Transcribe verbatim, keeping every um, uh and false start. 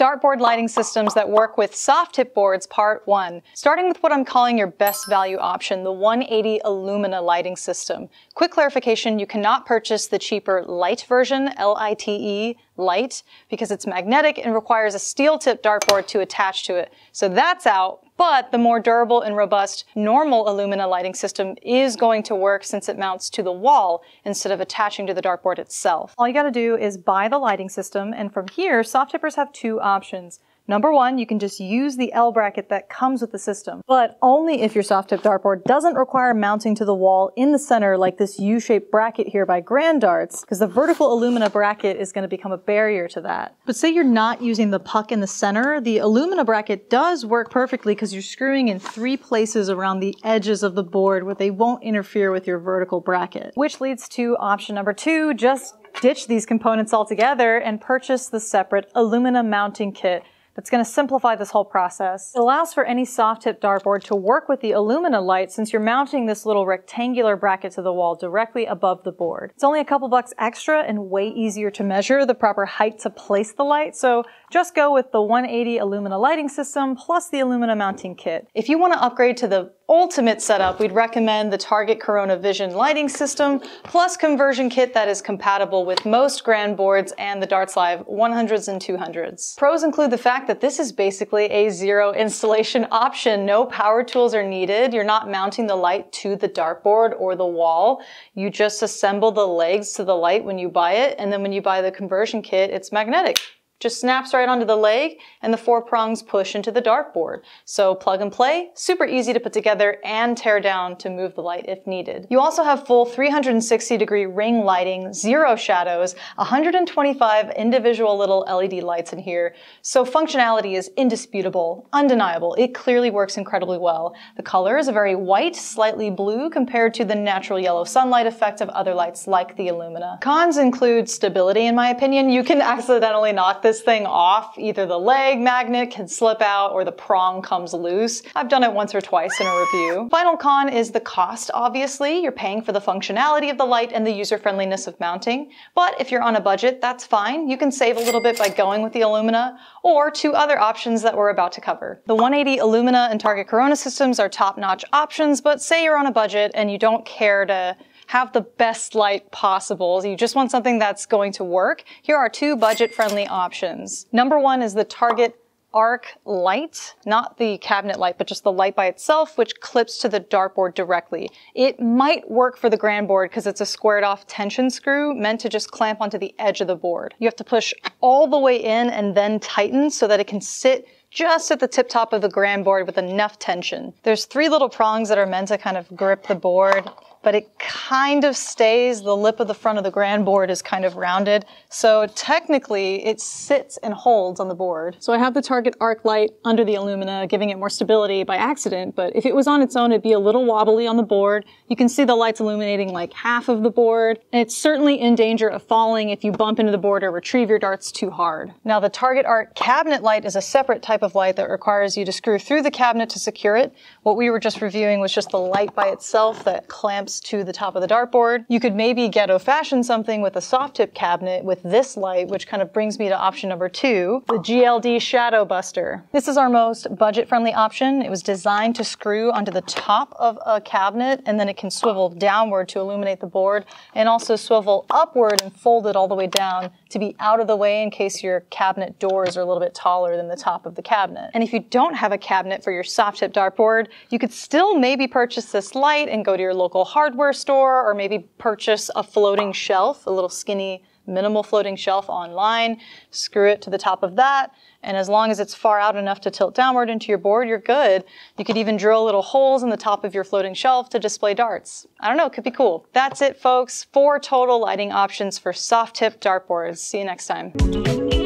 Dartboard lighting systems that work with soft tip boards, part one. Starting with what I'm calling your best value option, the one eighty Illumina lighting system. Quick clarification, you cannot purchase the cheaper light version, L I T E, light, because it's magnetic and requires a steel tip dartboard to attach to it. So that's out. But the more durable and robust normal Illumina lighting system is going to work since it mounts to the wall instead of attaching to the dartboard itself. All you gotta do is buy the lighting system, and from here, soft tippers have two options. Number one, you can just use the L bracket that comes with the system, but only if your soft tip dartboard doesn't require mounting to the wall in the center like this U-shaped bracket here by Grand Darts, because the vertical Illumina bracket is gonna become a barrier to that. But say you're not using the puck in the center, the Illumina bracket does work perfectly because you're screwing in three places around the edges of the board where they won't interfere with your vertical bracket. Which leads to option number two, just ditch these components altogether and purchase the separate Illumina mounting kit. It's going to simplify this whole process. It allows for any soft tip dartboard to work with the Illumina light since you're mounting this little rectangular bracket to the wall directly above the board. It's only a couple bucks extra and way easier to measure the proper height to place the light, so just go with the one eighty Illumina lighting system plus the Illumina mounting kit. If you want to upgrade to the ultimate setup, we'd recommend the Target Corona Vision lighting system plus conversion kit that is compatible with most Grand boards and the Darts Live one hundreds and two hundreds. Pros include the fact that this is basically a zero installation option. No power tools are needed. You're not mounting the light to the dartboard or the wall. You just assemble the legs to the light when you buy it, and then when you buy the conversion kit, it's magnetic. Just snaps right onto the leg and the four prongs push into the dartboard. So plug and play, super easy to put together and tear down to move the light if needed. You also have full three hundred sixty degree ring lighting, zero shadows, one hundred twenty-five individual little L E D lights in here. So functionality is indisputable, undeniable. It clearly works incredibly well. The color is a very white, slightly blue compared to the natural yellow sunlight effect of other lights like the Illumina. Cons include stability, in my opinion. You can accidentally knock this This thing off, either the leg magnet can slip out or the prong comes loose. I've done it once or twice in a review. Final con is the cost, obviously. You're paying for the functionality of the light and the user-friendliness of mounting. But if you're on a budget, that's fine. You can save a little bit by going with the Illumina or two other options that we're about to cover. The one eighty Illumina and Target Corona systems are top-notch options, but say you're on a budget and you don't care to have the best light possible. You just want something that's going to work. Here are two budget-friendly options. Number one is the Target Arc Light, not the cabinet light, but just the light by itself, which clips to the dartboard directly. It might work for the Grand board because it's a squared off tension screw meant to just clamp onto the edge of the board. You have to push all the way in and then tighten so that it can sit just at the tip top of the Grand board with enough tension. There's three little prongs that are meant to kind of grip the board, but it kind of stays. The lip of the front of the Grand board is kind of rounded. So technically it sits and holds on the board. So I have the Target Arc Light under the Illumina, giving it more stability by accident, but if it was on its own, it'd be a little wobbly on the board. You can see the light's illuminating like half of the board, and it's certainly in danger of falling if you bump into the board or retrieve your darts too hard. Now the Target Arc Cabinet Light is a separate type of light that requires you to screw through the cabinet to secure it. What we were just reviewing was just the light by itself that clamps to the top of the dartboard. You could maybe ghetto-fashion something with a soft tip cabinet with this light, which kind of brings me to option number two, the G L D Shadow Buster. This is our most budget-friendly option. It was designed to screw onto the top of a cabinet, and then it can swivel downward to illuminate the board, and also swivel upward and fold it all the way down to be out of the way in case your cabinet doors are a little bit taller than the top of the cabinet. And if you don't have a cabinet for your soft tip dartboard, you could still maybe purchase this light and go to your local hardware store, or maybe purchase a floating shelf, a little skinny, minimal floating shelf online, screw it to the top of that, and as long as it's far out enough to tilt downward into your board, you're good. You could even drill little holes in the top of your floating shelf to display darts. I don't know, it could be cool. That's it, folks. Four total lighting options for soft tip dartboards. See you next time.